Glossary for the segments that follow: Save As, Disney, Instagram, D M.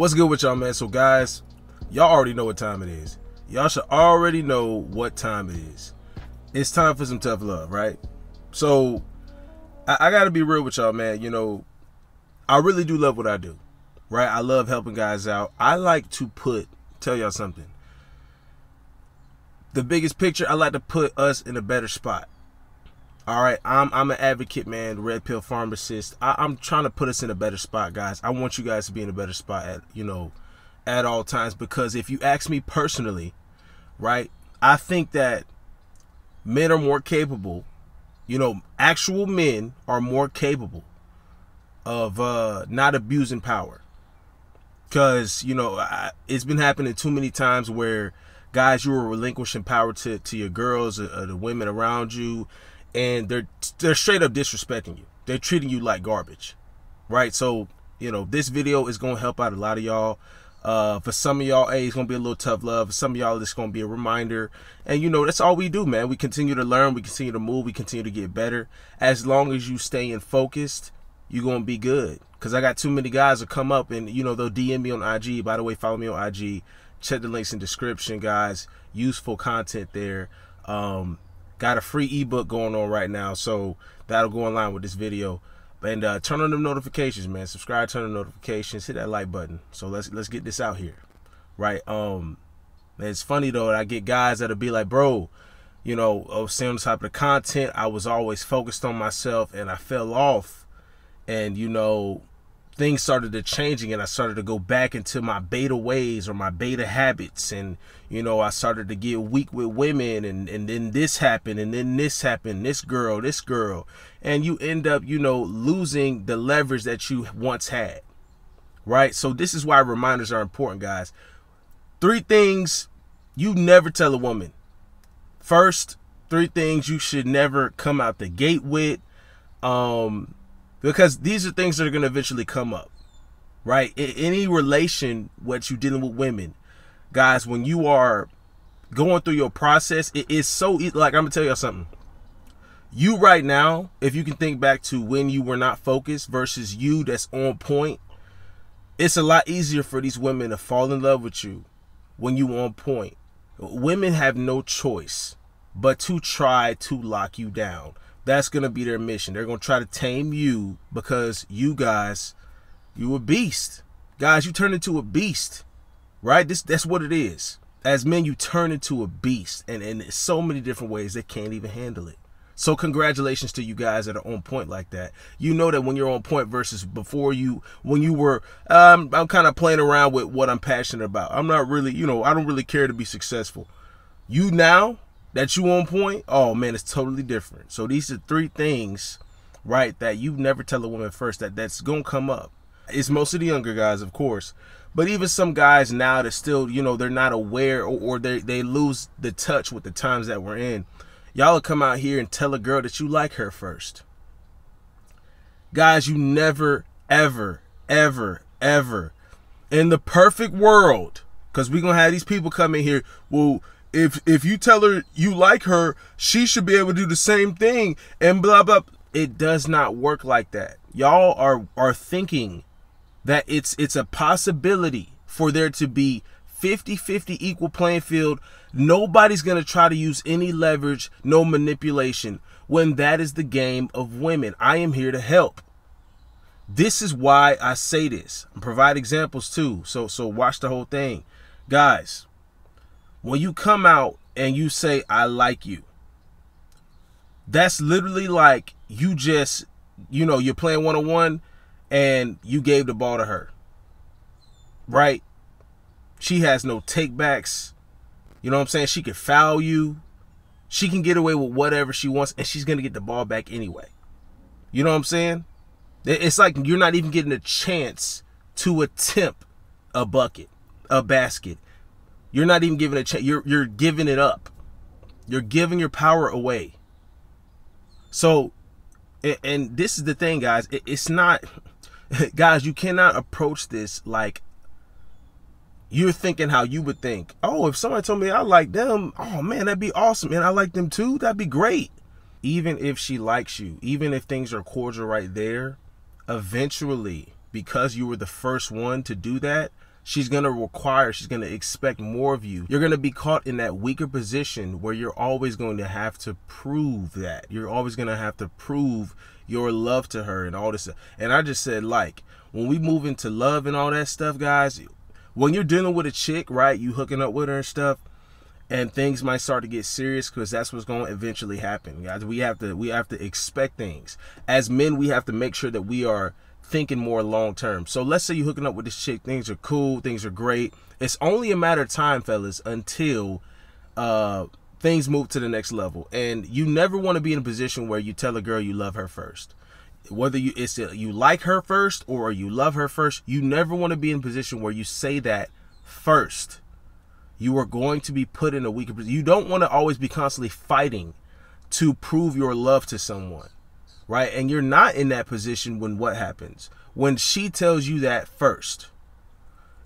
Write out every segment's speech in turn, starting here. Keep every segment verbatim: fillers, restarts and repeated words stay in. What's good with y'all, man? So guys, y'all already know what time it is. Y'all should already know what time it is. It's time for some tough love, right? So I, I gotta be real with y'all, man. You know, I really do love what I do, right? I love helping guys out. I like to put, tell y'all something, the biggest picture. I like to put us in a better spot. All right, I'm, I'm an advocate, man, Red Pill Pharmacist. I, I'm trying to put us in a better spot, guys. I want you guys to be in a better spot at, you know, at all times, because if you ask me personally, right, I think that men are more capable, you know, actual men are more capable of uh, not abusing power. Because, you know, I, it's been happening too many times where, guys, you were relinquishing power to, to your girls or, or the women around you, and they're they're straight up disrespecting you. They're treating you like garbage, right? So, you know, this video is going to help out a lot of y'all. Uh, for some of y'all, hey, it's going to be a little tough love. For some of y'all, it's going to be a reminder. And, you know, that's all we do, man. We continue to learn. We continue to move. We continue to get better. As long as you staying focused, you're going to be good. Because I got too many guys who come up and, you know, they'll D M me on I G. By the way, follow me on I G. Check the links in description, guys. Useful content there. Um... Got a free ebook going on right now, so that'll go online with this video. And uh, turn on them notifications, man. Subscribe, turn on notifications, hit that like button. So let's let's get this out here, right? Um, it's funny though. I get guys that'll be like, "Bro, you know, I was saying on the type of content, I was always focused on myself, and I fell off, and you know, things started to changing, and I started to go back into my beta ways or my beta habits, and you know, I started to get weak with women, and and then this happened, and then this happened, this girl, this girl, and you end up, you know, losing the leverage that you once had, right? So this is why reminders are important, guys. Three things you never tell a woman. First, three things you should never come out the gate with. Um. Because these are things that are going to eventually come up, right? In any relation, what you're dealing with women, guys, when you are going through your process, it is so, like, I'm going to tell you something. You right now, if you can think back to when you were not focused versus you that's on point, it's a lot easier for these women to fall in love with you when you on point. Women have no choice but to try to lock you down. That's going to be their mission. They're going to try to tame you because you guys, you a beast. Guys, you turn into a beast, right? This, that's what it is. As men, you turn into a beast. And in so many different ways, they can't even handle it. So congratulations to you guys that are on point like that. You know that when you're on point versus before you, when you were, um, I'm kind of playing around with what I'm passionate about. I'm not really, you know, I don't really care to be successful. You now, that you on point, oh man, it's totally different. So these are three things, right, that you never tell a woman first, that that's gonna come up. It's mostly the younger guys, of course, but even some guys now that still, you know, they're not aware, or, or they, they lose the touch with the times that we're in. Y'all will come out here and tell a girl that you like her first. Guys, you never, ever, ever, ever, in the perfect world, because we're gonna have these people come in here, well, If if you tell her you like her, she should be able to do the same thing and blah, blah. It does not work like that. Y'all are, are thinking that it's, it's a possibility for there to be fifty fifty equal playing field. Nobody's going to try to use any leverage, no manipulation, when that is the game of women. I am here to help. This is why I say this. I provide examples too. So, so watch the whole thing. Guys, when you come out and you say, I like you, that's literally like you just, you know, you're playing one-on-one and you gave the ball to her, right? She has no takebacks. You know what I'm saying? She can foul you. She can get away with whatever she wants, and she's going to get the ball back anyway. You know what I'm saying? It's like you're not even getting a chance to attempt a bucket, a basket. You're not even giving a chance. You're, you're giving it up. You're giving your power away. So, and, and this is the thing, guys. It, it's not, guys, you cannot approach this like you're thinking how you would think. Oh, if somebody told me I like them, oh, man, that'd be awesome. And I like them too. That'd be great. Even if she likes you, even if things are cordial right there, eventually, because you were the first one to do that, she's going to require, she's going to expect more of you. You're going to be caught in that weaker position where you're always going to have to prove that. You're always going to have to prove your love to her and all this. And I just said, like, when we move into love and all that stuff, guys, when you're dealing with a chick, right, you hooking up with her and stuff, and things might start to get serious, because that's what's going to eventually happen, guys. We have to, we have to expect things. As men, we have to make sure that we are thinking more long term. So let's say you're hooking up with this chick. Things are cool. Things are great. It's only a matter of time, fellas, until uh, things move to the next level. And you never want to be in a position where you tell a girl you love her first. Whether you it's a, you like her first or you love her first, you never want to be in a position where you say that first. You are going to be put in a weaker position. You don't want to always be constantly fighting to prove your love to someone, right? And you're not in that position when what happens? When she tells you that first.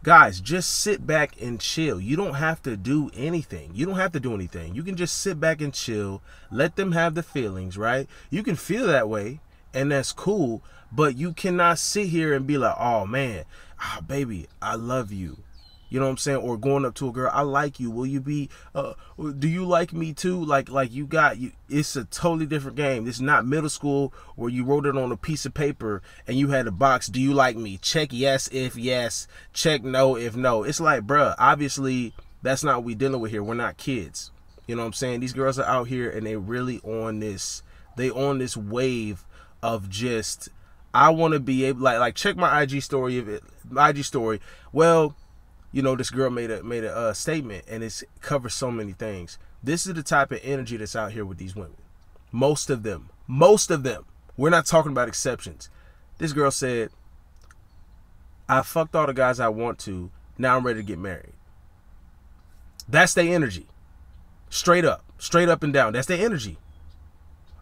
Guys, just sit back and chill. You don't have to do anything. You don't have to do anything. You can just sit back and chill. Let them have the feelings, right? You can feel that way, and that's cool, but you cannot sit here and be like, oh, man, oh, baby, I love you. You know what I'm saying? Or going up to a girl, I like you. Will you be, uh, do you like me too? Like, like you got, you. It's a totally different game. It's not middle school where you wrote it on a piece of paper and you had a box. Do you like me? Check yes if yes. Check no if no. It's like, bruh, obviously that's not what we're dealing with here. We're not kids. You know what I'm saying? These girls are out here and they really on this. They on this wave of just, I want to be able, like, like check my I G story. If it, my I G story, well, you know, this girl made a made a uh, statement, and it's covers so many things. This is the type of energy that's out here with these women. Most of them, most of them. We're not talking about exceptions. This girl said, I fucked all the guys I want to. Now I'm ready to get married. That's their energy. Straight up, straight up and down. That's their energy.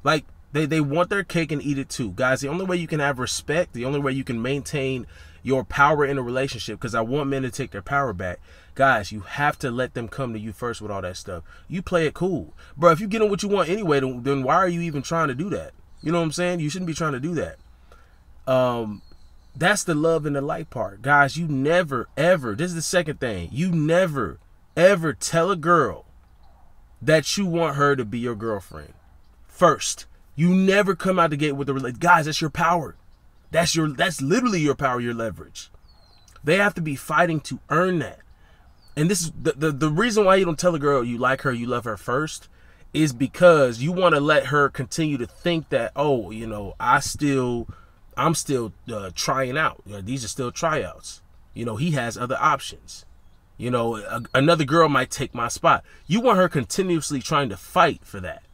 Like, They, they want their cake and eat it too. Guys, the only way you can have respect, the only way you can maintain your power in a relationship, because I want men to take their power back. Guys, you have to let them come to you first with all that stuff. You play it cool. Bro, if you're getting what you want anyway, then why are you even trying to do that? You know what I'm saying? You shouldn't be trying to do that. Um, that's the love and the light part. Guys, you never, ever, this is the second thing, you never, ever tell a girl that you want her to be your girlfriend first. You never come out the gate with the guys. That's your power. That's your. That's literally your power. Your leverage. They have to be fighting to earn that. And this is the the, the reason why you don't tell a girl you like her, you love her first, is because you want to let her continue to think that, oh, you know, I still, I'm still uh, trying out. You know, these are still tryouts. You know, he has other options. You know, a, another girl might take my spot. You want her continuously trying to fight for that.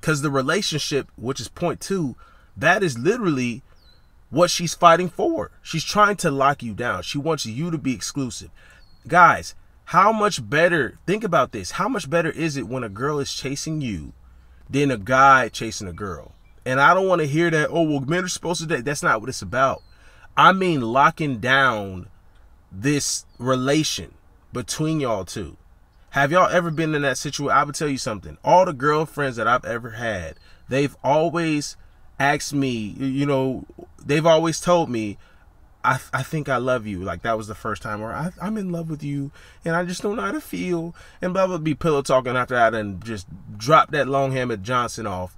Because the relationship, which is point two, that is literally what she's fighting for. She's trying to lock you down. She wants you to be exclusive. Guys, how much better, think about this, how much better is it when a girl is chasing you than a guy chasing a girl? And I don't want to hear that, oh, well, men are supposed to date. That's not what it's about. I mean locking down this relation between y'all two. Have y'all ever been in that situation? I would tell you something. All the girlfriends that I've ever had, they've always asked me, you know, they've always told me, I, I think I love you. Like, that was the first time, or I, I'm in love with you, and I just don't know how to feel, and blah, blah, blah, be pillow talking after that, and just drop that long-hammered Johnson off.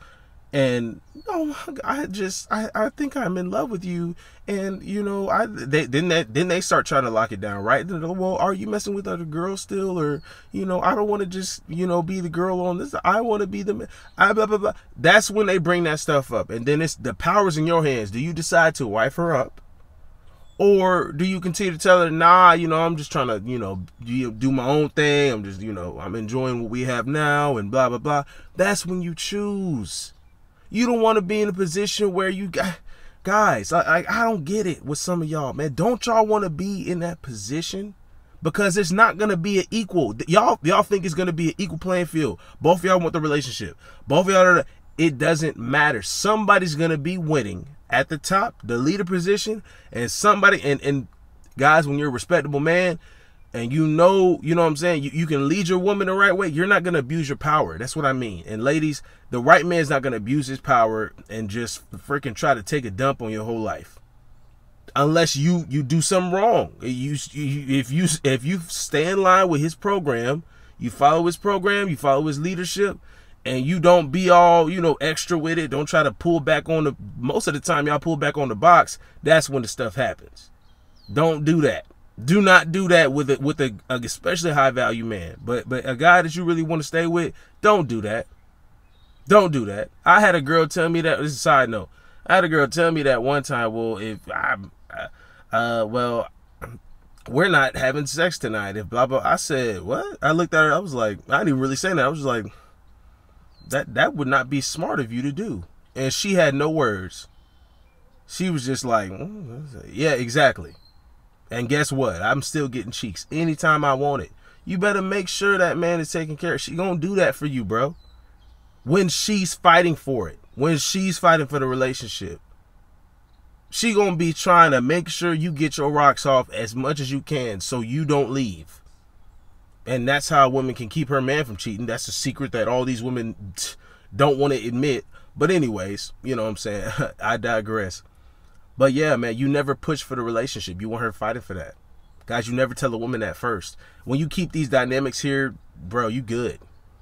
And, oh, I just, I, I think I'm in love with you. And, you know, I they, then, they, then they start trying to lock it down, right? Well, are you messing with other girls still? Or, you know, I don't want to just, you know, be the girl on this. I want to be the, I, blah, blah, blah. That's when they bring that stuff up. And then it's the power's in your hands. Do you decide to wife her up? Or do you continue to tell her, nah, you know, I'm just trying to, you know, do my own thing. I'm just, you know, I'm enjoying what we have now and blah, blah, blah. That's when you choose. You don't want to be in a position where you got guys. I, I, I don't get it with some of y'all, man. Don't y'all want to be in that position? Because it's not going to be an equal. Y'all y'all think it's going to be an equal playing field. Both of y'all want the relationship. Both of y'all, it doesn't matter. Somebody's going to be winning at the top, the leader position, and somebody, and, and guys, when you're a respectable man, and you know, you know what I'm saying, you, you can lead your woman the right way. You're not going to abuse your power. That's what I mean. And ladies, the right man's not going to abuse his power and just freaking try to take a dump on your whole life. unless you you do something wrong. You, you if you if you stay in line with his program, you follow his program, you follow his leadership, and you don't be all, you know, extra with it. Don't try to pull back on the, most of the time y'all pull back on the box. That's when the stuff happens. Don't do that. Do not do that with a, with a, a especially high value man. But but a guy that you really want to stay with, don't do that. Don't do that. I had a girl tell me that, this is a side note. I had a girl tell me that one time, well, if I, uh, well, we're not having sex tonight. If blah, blah, I said, what? I looked at her, I was like, I didn't really say that. I was just like, that, that would not be smart of you to do. And she had no words. She was just like, mm, yeah, exactly. And guess what? I'm still getting cheeks anytime I want it. You better make sure that man is taken care of. She gonna do that for you, bro. When she's fighting for it, when she's fighting for the relationship, she gonna be trying to make sure you get your rocks off as much as you can so you don't leave. And that's how a woman can keep her man from cheating. That's a secret that all these women don't want to admit. But anyways, you know what I'm saying? I digress. But yeah, man, you never push for the relationship. You want her fighting for that. Guys, you never tell a woman that first. When you keep these dynamics here, bro, you good.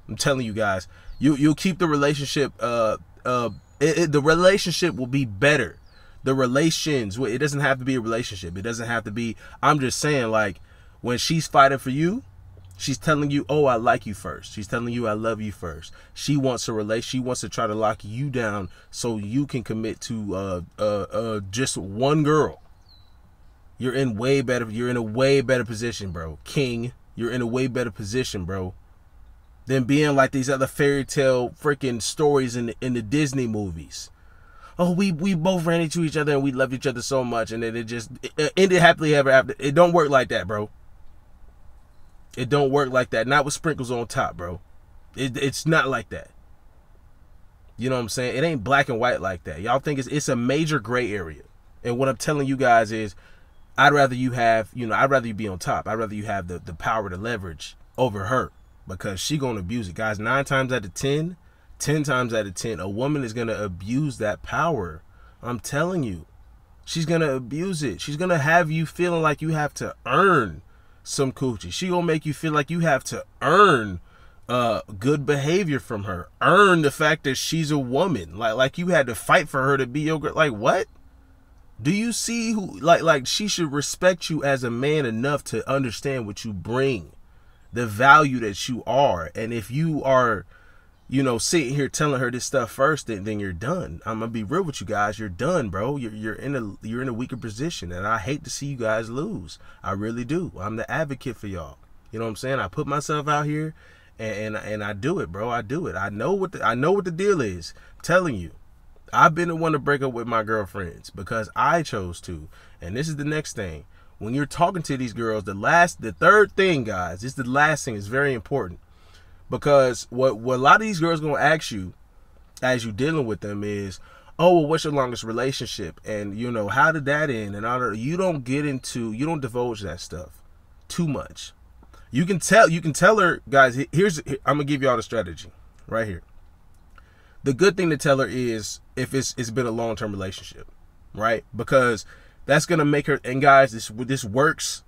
I'm telling you guys, you, you'll keep the relationship, uh, uh, it, it, the relationship will be better. The relations, it doesn't have to be a relationship. It doesn't have to be, I'm just saying, like, when she's fighting for you, she's telling you, oh, I like you first. She's telling you, I love you first. She wants to relate. She wants to try to lock you down so you can commit to uh, uh, uh, just one girl. You're in way better. You're in a way better position, bro. King, you're in a way better position, bro, than being like these other fairy tale freaking stories in the, in the Disney movies. Oh, we we both ran into each other and we loved each other so much, and then it just it ended happily ever after. It don't work like that, bro. It don't work like that. Not with sprinkles on top, bro. It, it's not like that. You know what I'm saying? It ain't black and white like that. Y'all think it's, it's a major gray area. And what I'm telling you guys is, I'd rather you have, you know, I'd rather you be on top. I'd rather you have the, the power to leverage over her, because she going to abuse it. Guys, nine times out of ten, ten times out of ten, a woman is going to abuse that power. I'm telling you. She's going to abuse it. She's going to have you feeling like you have to earn some coochie. She gonna make you feel like you have to earn uh good behavior from her, earn the fact that she's a woman, like like you had to fight for her to be your girl. Like, what do you see? Who like like she should respect you as a man enough to understand what you bring, the value that you are. And if you are, you know, sitting here telling her this stuff first, then, then you're done. I'm gonna be real with you guys. You're done, bro. You're, you're in a you're in a weaker position, and I hate to see you guys lose. I really do. I'm the advocate for y'all. You know what I'm saying? I put myself out here, and and, and I do it, bro. I do it. I know what the, I know what the deal is. I'm telling you, I've been the one to break up with my girlfriends because I chose to. And this is the next thing. When you're talking to these girls, the last, the third thing, guys, this is the last thing. It's very important. Because what, what a lot of these girls going to ask you as you dealing with them is, oh, well, what's your longest relationship? And, you know, how did that end? And all that. You don't get into, you don't divulge that stuff too much. You can tell, you can tell her, guys, here's, here, I'm going to give you all the strategy right here. The good thing to tell her is if it's, it's been a long-term relationship, right? Because that's going to make her, and guys, this, this works.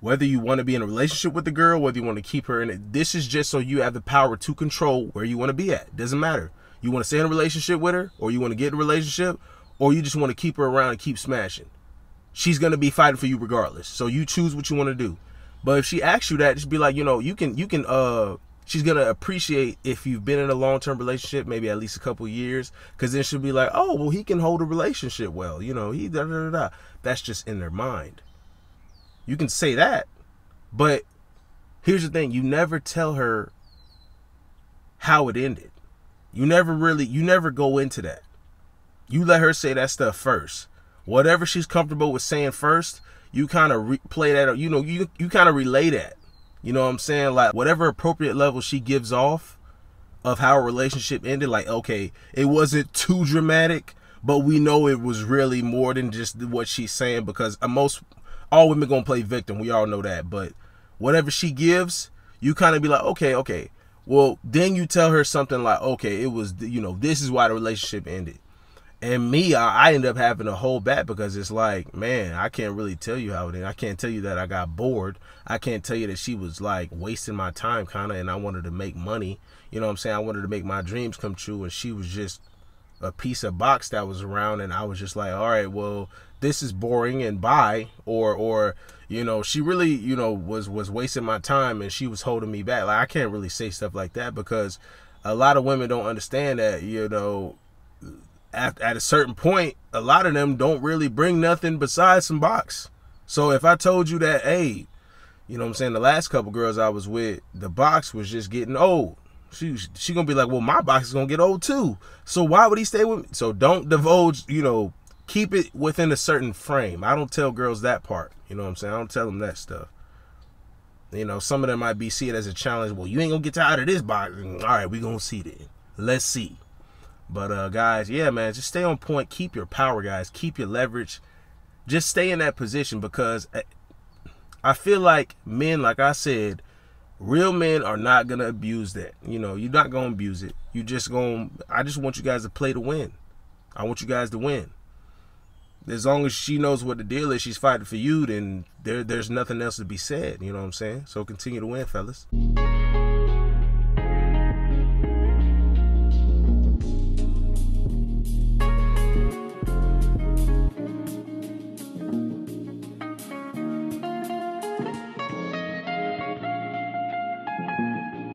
Whether you want to be in a relationship with the girl, whether you want to keep her in it, this is just so you have the power to control where you want to be at. Doesn't matter. You want to stay in a relationship with her, or you want to get in a relationship, or you just want to keep her around and keep smashing. She's going to be fighting for you regardless. So you choose what you want to do. But if she asks you that, just be like, you know, you can, you can, uh, she's going to appreciate if you've been in a long-term relationship, maybe at least a couple years, because then she'll be like, oh, well, he can hold a relationship well, you know, he da da da da. That's just in their mind. You can say that, but here's the thing. You never tell her how it ended. You never really, you never go into that. You let her say that stuff first. Whatever she's comfortable with saying first, you kind of replay that, you know, you, you kind of relay that. You know what I'm saying? Like, whatever appropriate level she gives off of how a relationship ended, like, okay, it wasn't too dramatic, but we know it was really more than just what she's saying, because most... all women gonna play victim. We all know that. But whatever she gives, you kind of be like, okay, okay. Well, then you tell her something like, okay, it was, you know, this is why the relationship ended. And me, I, I end up having to hold back because it's like, man, I can't really tell you how it is. I can't tell you that I got bored. I can't tell you that she was like wasting my time kind of, and I wanted to make money. You know what I'm saying? I wanted to make my dreams come true, and she was just a piece of box that was around, and I was just like, all right, well, this is boring and bye. Or, or you know, she really, you know, was, was wasting my time, and she was holding me back. Like, I can't really say stuff like that because a lot of women don't understand that, you know, At, at a certain point, a lot of them don't really bring nothing besides some box. So if I told you that, hey, you know what I'm saying, the last couple girls I was with, the box was just getting old. She, she gonna be like, well, my box is gonna get old too. So why would he stay with me? So don't divulge, you know, keep it within a certain frame. I don't tell girls that part. You know what I'm saying? I don't tell them that stuff. You know, some of them might be see it as a challenge. Well, you ain't gonna get tired of this box. All right, we gonna see then. Let's see. But, uh, guys, yeah, man, just stay on point. Keep your power, guys. Keep your leverage. Just stay in that position because I feel like men, like I said, real men are not going to abuse that. You know, you're not going to abuse it. You just going to, I just want you guys to play to win. I want you guys to win. As long as she knows what the deal is, she's fighting for you, then there, there's nothing else to be said. You know what I'm saying? So continue to win, fellas.